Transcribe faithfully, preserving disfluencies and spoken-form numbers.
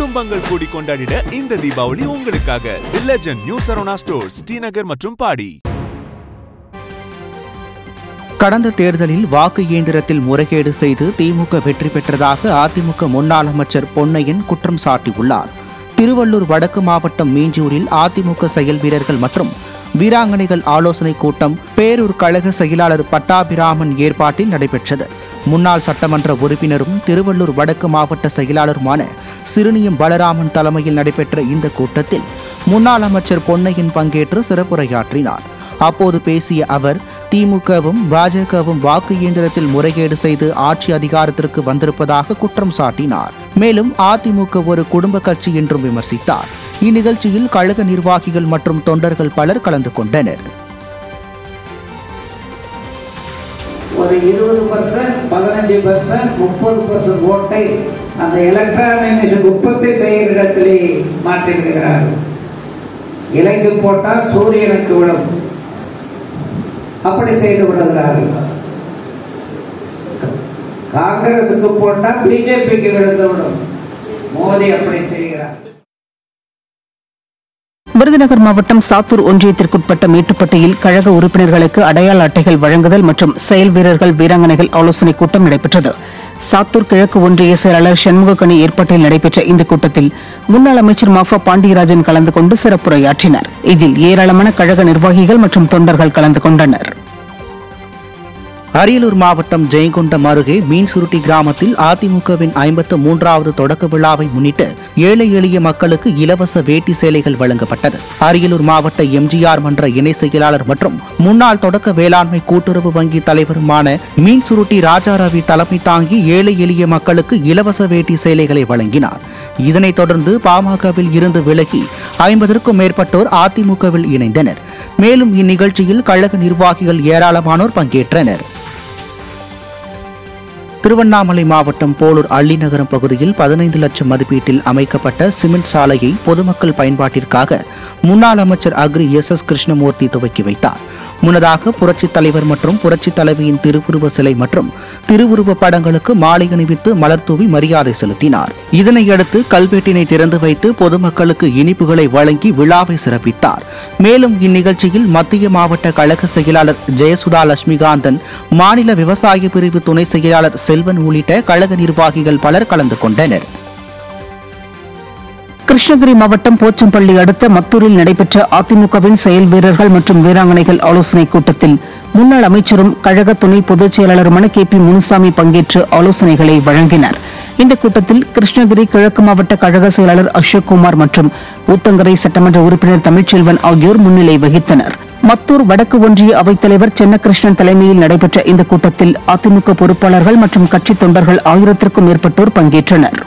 குடும்பங்கள் கூடி கொண்டாடிட இந்த தீபாவளி உங்களுக்காக the legend new Saravana stores, Srinagar மற்றும் பாடி. கடந்த தேர்தலில் வாக்கு இயந்திரத்தில் முறைகேடு செய்து திமுக வெற்றி பெற்றதாக அதிமுக முன்னாள் அமைச்சர் பொன்னையன் குற்றம் சாட்டியுள்ளார். திருவள்ளூர் வடக்கு மாவட்டம் மீஞ்சூரில் அதிமுக செயல் வீரர்கள் மற்றும் வீராங்கனைகள் ஆலோசனை கூட்டம் பேரூர் கழக செயலாளர் பட்டாபிராமன் ஏற்பாட்டில் நடைபெற்றது. முன்னாள் சட்டமன்ற உறுப்பினரும் திருவள்ளூர் வடக்கு மாவட்ட செயலாளருமான சிறுனியம் பலராமன் தலைமையில் நடைபெற்ற இந்த கூட்டத்தில் முன்னாள் அமைச்சர் பொன்னையன் பங்கேற்று சிறப்புரையாற்றினார். அப்போது பேசிய அவர், திமுகவும் பாஜகவும் வாக்கு இயந்திரத்தில் முறைகேடு செய்து ஆட்சி அதிகாரத்திற்கு வந்திருப்பதாக குற்றம் சாட்டினார். மேலும் அதிமுக ஒரு குடும்ப கட்சி என்றும் விமர்சித்தார். இந்நிகழ்ச்சியில் கழக நிர்வாகிகள் மற்றும் தொண்டர்கள் பலர் கலந்து கொண்டனர். ஒரு இருபது பர்சன்ட் பதினஞ்சு பர்சன்ட் முப்பது பர்சன்ட் ஓட்டை அந்த எலக்ட்ரானிக்ஸ் உற்பத்தி செய்கிற இடத்திலே மாற்றிவிடுகிறார்கள். இலைக்கு போட்டால் சூரியனுக்கு விழும், அப்படி செய்து விடுகிறார்கள். காங்கிரசுக்கு போட்டால் பிஜேபிக்கு விழுந்துவிடும். மோடி அப்படி செய்கிறார். விருதுநகர் மாவட்டம் சாத்தூர் ஒன்றியத்திற்குட்பட்ட மேட்டுப்பட்டியில் கழக உறுப்பினர்களுக்கு அடையாள அட்டைகள் வழங்குதல் மற்றும் செயல் வீரர்கள் வீராங்கனைகள் ஆலோசனைக் கூட்டம் நடைபெற்றது. சாத்தூர் கிழக்கு ஒன்றிய செயலாளர் சண்முகக்கணி ஏற்பாட்டில் நடைபெற்ற இந்த கூட்டத்தில் முன்னாள் அமைச்சர் மாஃபா பாண்டியராஜன் கலந்து கொண்டு சிறப்புரையாற்றினார். இதில் ஏராளமான கழக நிர்வாகிகள் மற்றும் தொண்டர்கள் கலந்து கொண்டனர். அரியலூர் மாவட்டம் ஜெயங்கொண்டம் அருகே மீன்சுருட்டி கிராமத்தில் அதிமுகவின் ஐம்பத்து மூன்றாவது தொடக்க விழாவை முன்னிட்டு ஏழை எளிய மக்களுக்கு இலவச வேட்டி சேலைகள் வழங்கப்பட்டது. அரியலூர் மாவட்ட எம்ஜிஆர் மன்ற இணை செயலாளர் மற்றும் முன்னாள் தொடக்க வேளாண்மை கூட்டுறவு வங்கி தலைவருமான மீன்சுருட்டி ராஜாரவி தலைமை தாங்கி ஏழை எளிய மக்களுக்கு இலவச வேட்டி சேலைகளை வழங்கினார். இதனைத் தொடர்ந்து பாமகவில் இருந்து விலகி ஐம்பதற்கும் மேற்பட்டோர் அதிமுகவில் இணைந்தனர். மேலும் இந்நிகழ்ச்சியில் கழக நிர்வாகிகள் ஏராளமானோர் பங்கேற்றனர். திருவண்ணாமலை மாவட்டம் போலூர் அள்ளிநகரம் பகுதியில் பதினைந்து லட்சம் மதிப்பீட்டில் அமைக்கப்பட்ட சிமெண்ட் சாலையை பொதுமக்கள் பயன்பாட்டிற்காக முன்னாள் அமைச்சர் அக்ரி எஸ் எஸ் கிருஷ்ணமூர்த்தி துவக்கி வைத்தார். முன்னதாக புரட்சித் தலைவர் மற்றும் புரட்சித் தலைவியின் திருவுருவ சிலை மற்றும் திருவுருவ படங்களுக்கு மாலை அணிவித்து மலர்தூவி மரியாதை செலுத்தினார். இதனையடுத்து கல்வெட்டினை திறந்து வைத்து பொதுமக்களுக்கு இனிப்புகளை வழங்கி விழாவை சிறப்பித்தார். மேலும் இந்நிகழ்ச்சியில் மத்திய மாவட்ட கழக செயலாளர் ஜெயசுதா லட்சுமிகாந்தன், மாநில விவசாய பிரிவு துணை செயலாளர் செல்வன் உள்ளிட்ட கழக நிர்வாகிகள் பலர் கலந்து கொண்டனர். கிருஷ்ணகிரி மாவட்டம் போச்சம்பள்ளி அடுத்த மத்தூரில் நடைபெற்ற அதிமுகவின் செயல் வீரர்கள் மற்றும் வீராங்கனைகள் ஆலோசனைக் கூட்டத்தில் முன்னாள் அமைச்சரும் கழக துணை பொதுச் செயலாளருமான கே பி முனுசாமி பங்கேற்று ஆலோசனைகளை வழங்கினார். இந்த கூட்டத்தில் கிருஷ்ணகிரி கிழக்கு மாவட்ட கழக செயலாளர் அசோக்குமார் மற்றும் ஊத்தங்கரை சட்டமன்ற உறுப்பினர் தமிழ்ச்செல்வன் ஆகியோர் முன்னிலை வகித்தனர். மத்தூர் வடக்கு ஒன்றிய அவைத்தலைவர் சென்னகிருஷ்ணன் தலைமையில் நடைபெற்ற இந்த கூட்டத்தில் அதிமுக பொறுப்பாளர்கள் மற்றும் கட்சித் தொண்டர்கள் ஆயிரத்திற்கும் மேற்பட்டோர் பங்கேற்றனர்.